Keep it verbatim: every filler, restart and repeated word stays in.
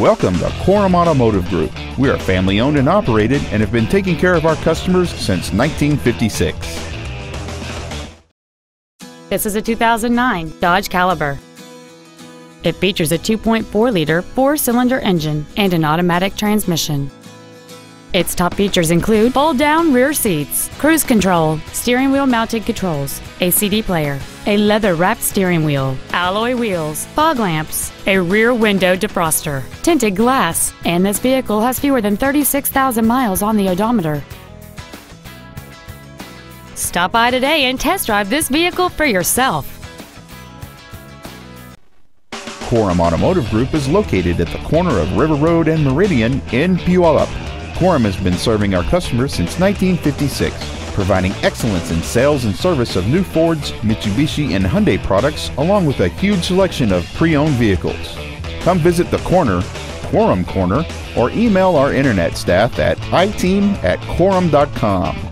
Welcome to Korum Automotive Group. We are family owned and operated and have been taking care of our customers since nineteen fifty-six. This is a two thousand nine Dodge Caliber. It features a two point four liter four-cylinder engine and an automatic transmission. Its top features include fold-down rear seats, cruise control, steering wheel mounted controls, a C D player, a leather-wrapped steering wheel, alloy wheels, fog lamps, a rear window defroster, tinted glass, and this vehicle has fewer than thirty-six thousand miles on the odometer. Stop by today and test drive this vehicle for yourself. Korum Automotive Group is located at the corner of River Road and Meridian in Puyallup. Korum has been serving our customers since nineteen fifty-six, providing excellence in sales and service of new Fords, Mitsubishi, and Hyundai products, along with a huge selection of pre-owned vehicles. Come visit the corner, Korum Corner, or email our internet staff at i team at korum dot com.